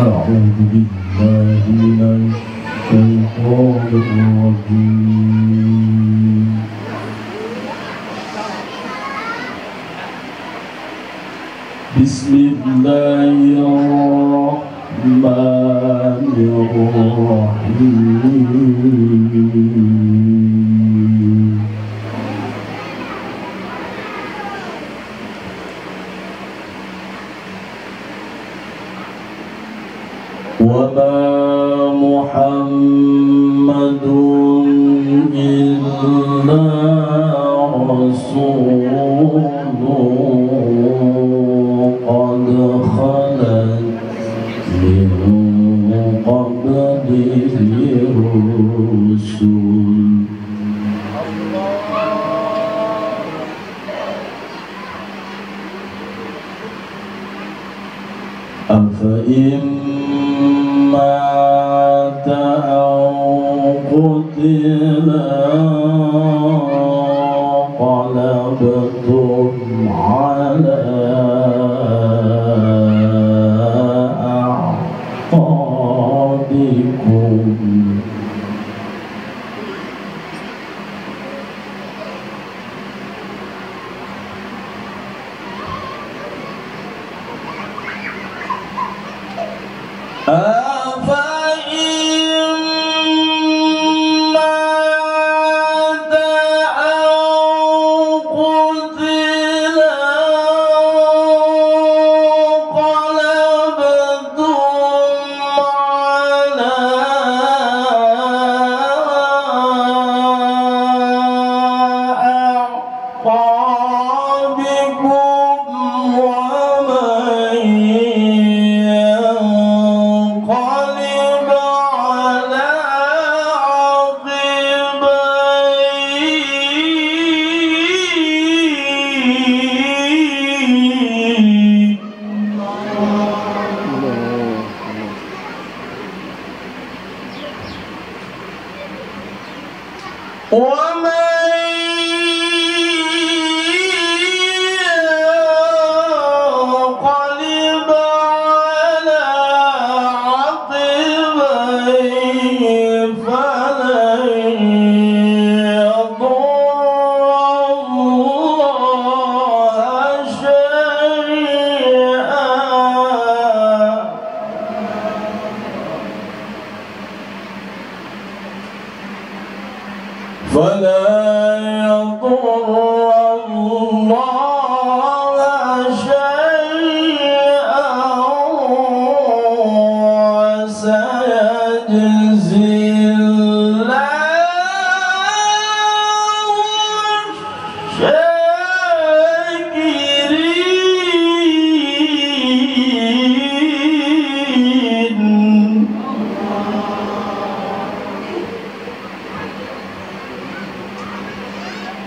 أعوذ بالله من الشيطان الرجيم. بسم الله الرحمن الرحيم. وما محمد إلا رسول قد خلت من قبله الرسل أفإن مات أو قتل انقلبتم على أعقابكم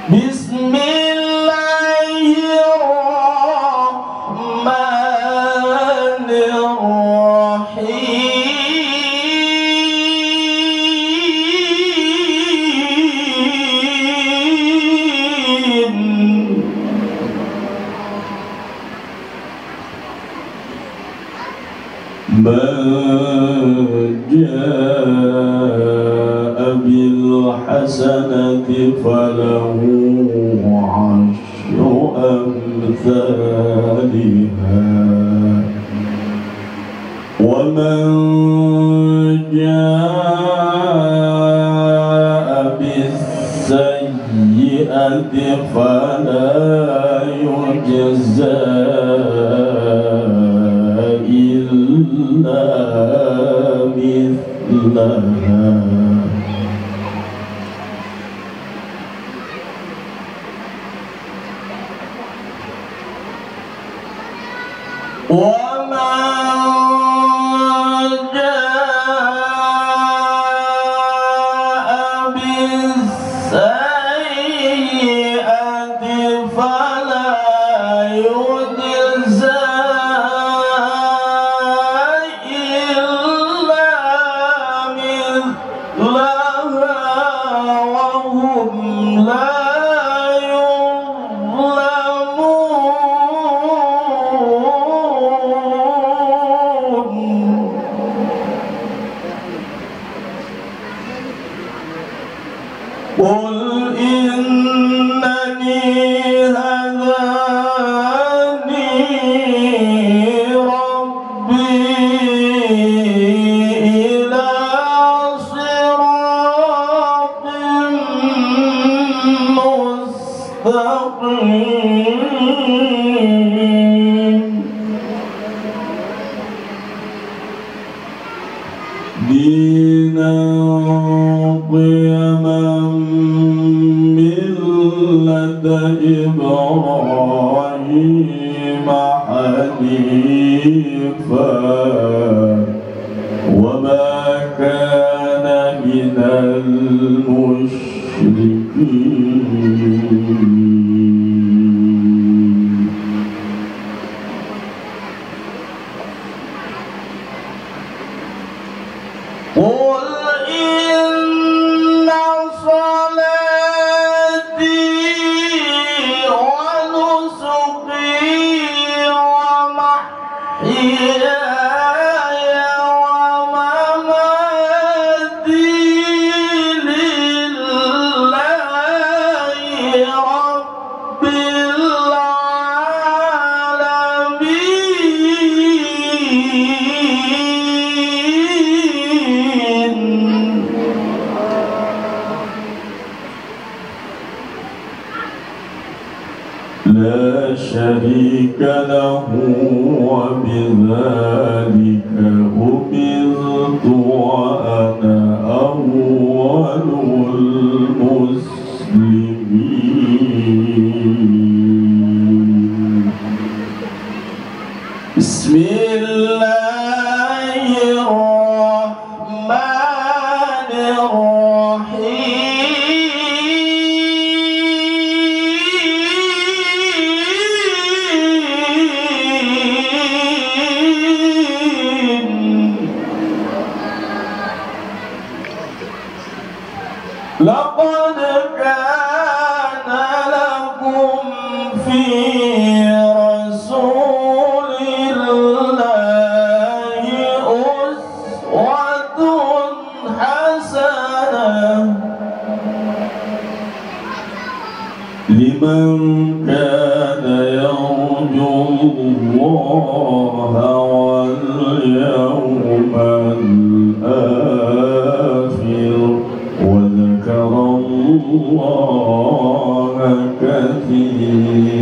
بالحسنة فله عشر أمثالها ومن جاء بالسيئة فلا يجزى إلا مثلها وَمَنْ جَاءَ بِالسَّيِّئَةِ قل إنني هداني ربي إلى صراط مستقيم دينا إبراهيم حنيفا وما كان من المشركين قل إن لا شريك له وبذلك أمرت وأنا أول المسلمين. بسم الله الرحمن الرحيم لقد كان لكم في رسول الله أسوة حسنة لمن كان يرجو الله واليوم الآخر وذكر الله كثيرا.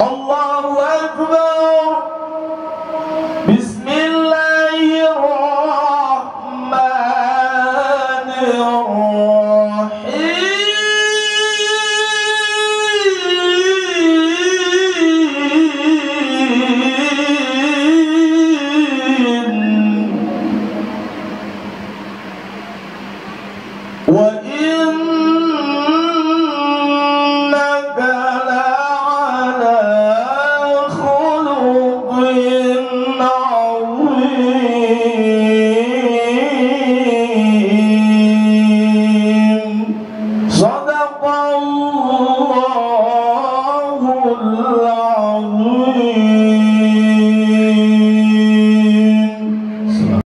الله أكبر.